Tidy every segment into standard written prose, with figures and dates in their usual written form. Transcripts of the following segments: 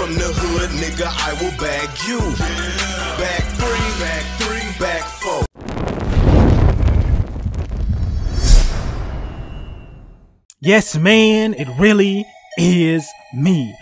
from the hood, nigga, I will bag you. Back three, back four. Yes, man, it really is me.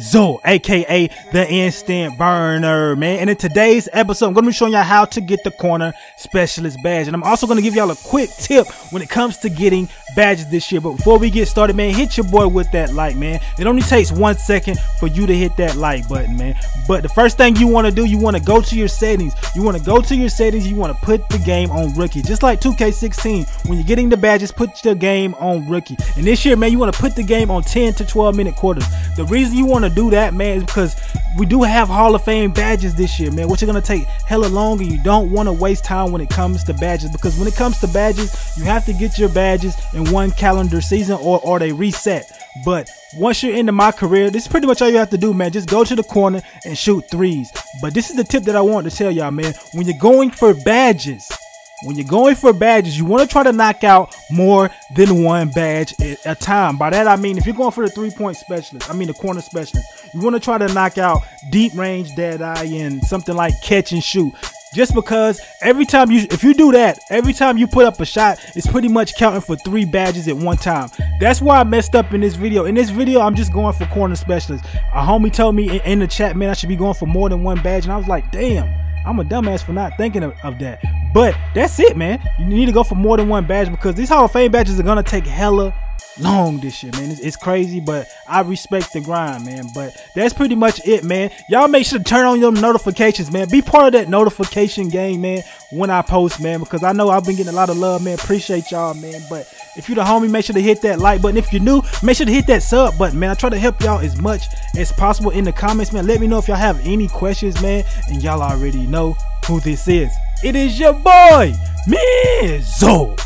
Zo, aka the Instant Burner, man. And in today's episode, I'm gonna be showing y'all how to get the Corner Specialist Badge, and I'm also gonna give y'all a quick tip when it comes to getting badges this year. But before we get started, man, hit your boy with that like, man. It only takes 1 second for you to hit that like button, man. But the first thing you want to do, you want to go to your settings. You want to go to your settings. You want to put the game on rookie, just like 2k16. When you're getting the badges, put your game on rookie. And this year, man, you want to put the game on 10 to 12-minute quarters. The reason you want to do that, man, is because we do have Hall of Fame badges this year, man, which are gonna take hella long, and you don't want to waste time when it comes to badges, because when it comes to badges, you have to get your badges in one calendar season or they reset. But once you're into My Career, this is pretty much all you have to do, man. Just go to the corner and shoot threes. But this is the tip that I want to tell y'all, man. When you're going for badges, you want to try to knock out more than one badge at a time. By that I mean, if you're going for the three-point specialist, I mean the corner specialist, you want to try to knock out deep range, dead eye, and something like catch and shoot. Just because every time if you do that, every time you put up a shot, it's pretty much counting for 3 badges at one time. That's why I messed up in this video. In this video, I'm just going for corner specialist. A homie told me in the chat, man, I should be going for more than one badge, and I was like, damn, I'm a dumbass for not thinking of that. But that's it, man. You need to go for more than one badge, because these Hall of Fame badges are gonna take hella long this year, man. It's crazy, but I respect the grind, man. But that's pretty much it, man. Y'all make sure to turn on your notifications, man. Be part of that notification game, man, when I post, man, because I know I've been getting a lot of love, man. Appreciate y'all, man. But if you the homie, make sure to hit that like button. If you're new, make sure to hit that sub button, man. I try to help y'all as much as possible in the comments, man. Let me know if y'all have any questions, man. And y'all already know who this is. It is your boy, Mizzo.